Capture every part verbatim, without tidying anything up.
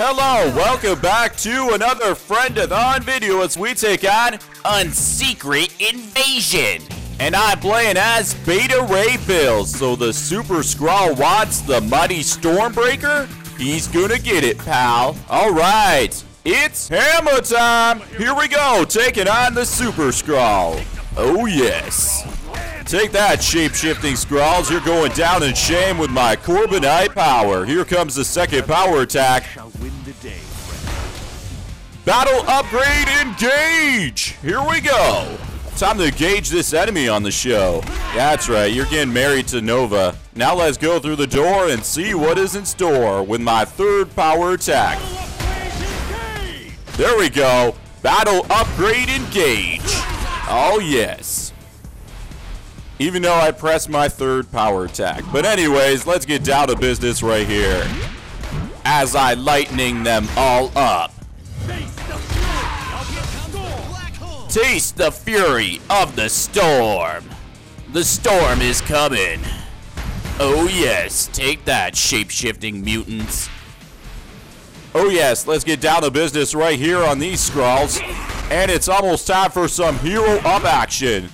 Hello, welcome back to another Friendathon video as we take on Unsecret Invasion. And I'm playing as Beta Ray Bill. So the Super Skrull wants the mighty Stormbreaker? He's gonna get it, pal. Alright, it's hammer time. Here we go, taking on the Super Skrull. Oh yes. Take that, shape-shifting Skrulls. You're going down in shame with my Corbinite power. Here comes the second power attack. Battle upgrade engage! Here we go! Time to engage this enemy on the show. That's right, you're getting married to Nova. Now let's go through the door and see what is in store with my third power attack. There we go. Battle upgrade engage. Oh yes. Even though I pressed my third power attack. But anyways, let's get down to business right here. As I lightning them all up. Taste the fury of the storm. The storm is coming. Oh yes, take that, shape-shifting mutants. Oh yes, let's get down to business right here on these Skrulls. And it's almost time for some hero up action.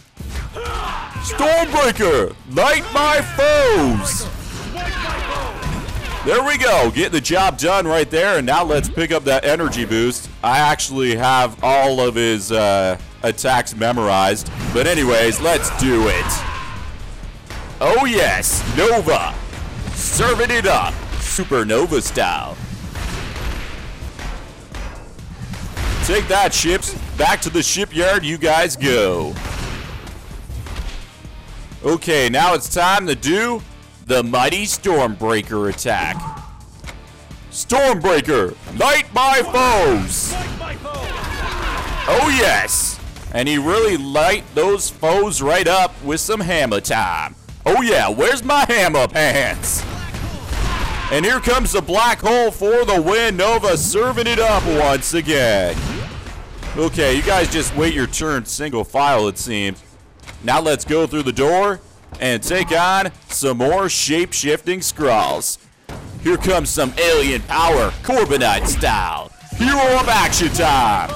Stormbreaker, light my foes. There we go, get the job done right there, and now let's pick up that energy boost. I actually have all of his uh, attacks memorized, but anyways, let's do it. Oh yes, Nova, serving it up, supernova style. Take that, ships, back to the shipyard you guys go. Okay, now it's time to do the mighty Stormbreaker attack. Stormbreaker, light my foes! Oh yes! And he really light those foes right up with some hammer time. Oh yeah, where's my hammer pants? And here comes the black hole for the win. Nova serving it up once again. Okay, you guys just wait your turn single file it seems. Now let's go through the door and take on some more shape-shifting Skrulls. Here comes some alien power, Corbinite style. Hero of action time.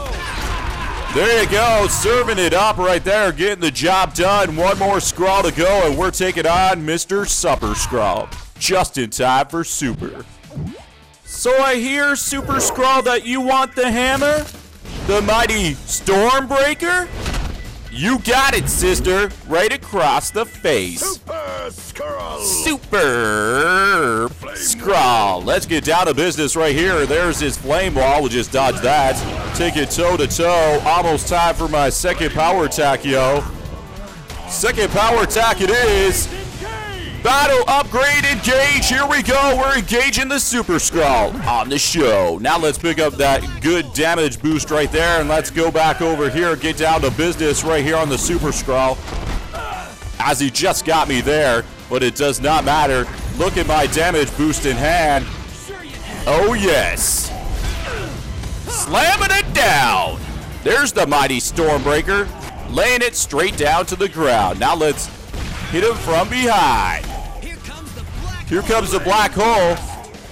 There you go, serving it up right there, getting the job done. One more Skrull to go, and we're taking on Mister Super Skrull. Just in time for Super. So I hear, Super Skrull, that you want the hammer? The mighty Stormbreaker? You got it, sister! Right across the face. Super Skrull! Super Skrull! Let's get down to business right here. There's his flame wall. We'll just dodge that. Take it toe-to-toe. Almost time for my second power attack, yo. Second power attack it is. Battle upgrade engage. Here we go. We're engaging the Super Skrull on the show. Now let's pick up that good damage boost right there, and let's go back over here, get down to business right here on the Super Skrull. As he just got me there, but it does not matter. Look at my damage boost in hand. Oh yes. Slamming it down. There's the mighty Stormbreaker, laying it straight down to the ground. Now let's hit him from behind. Here comes the black hole.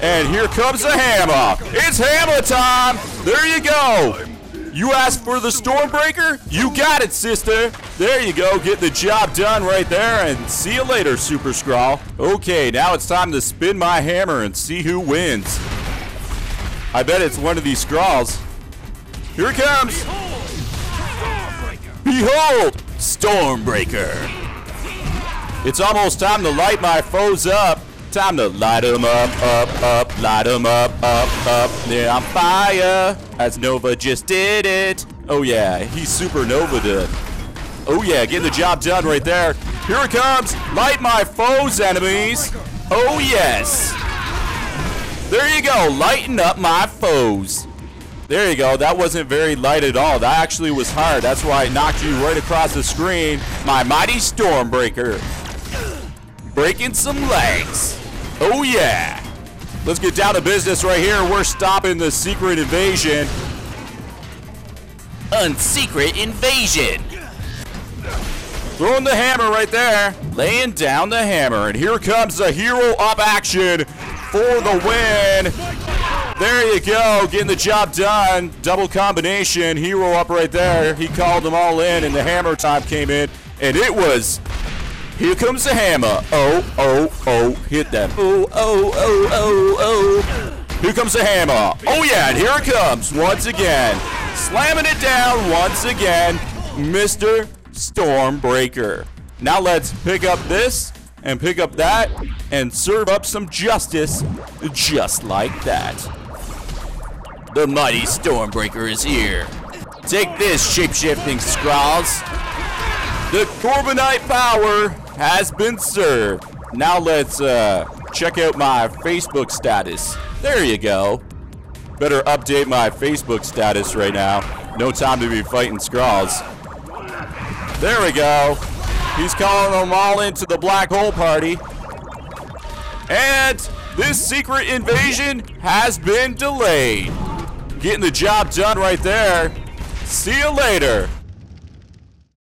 And here comes the hammer. It's hammer time. There you go. You asked for the Stormbreaker? You got it, sister. There you go. Get the job done right there. And see you later, Super Skrull. Okay, now it's time to spin my hammer and see who wins. I bet it's one of these Skrulls. Here it comes. Behold, Stormbreaker. It's almost time to light my foes up. Time to light them up, up, up, light them up, up, up. Yeah, I'm fire, as Nova just did it. Oh yeah, he supernova did. Oh yeah, getting the job done right there. Here it comes, light my foes, enemies. Oh yes. There you go, lighten up my foes. There you go, that wasn't very light at all. That actually was hard. That's why I knocked you right across the screen. My mighty Stormbreaker. Breaking some legs. Oh yeah. Let's get down to business right here. We're stopping the secret invasion. Unsecret invasion. Throwing the hammer right there. Laying down the hammer. And here comes the hero up action for the win. There you go, getting the job done. Double combination, hero up right there. He called them all in, and the hammer time came in, and it was, here comes the hammer. Oh, oh, oh, hit them. Oh, oh, oh, oh, oh. Here comes the hammer. Oh yeah, and here it comes once again. Slamming it down once again, Mister Stormbreaker. Now let's pick up this and pick up that and serve up some justice just like that. The mighty Stormbreaker is here. Take this, shape-shifting Skrulls. The Corbinite power has been served. Now let's uh, check out my Facebook status. There you go. Better update my Facebook status right now. No time to be fighting Skrulls. There we go. He's calling them all into the black hole party. And this secret invasion has been delayed. Getting the job done right there. See you later.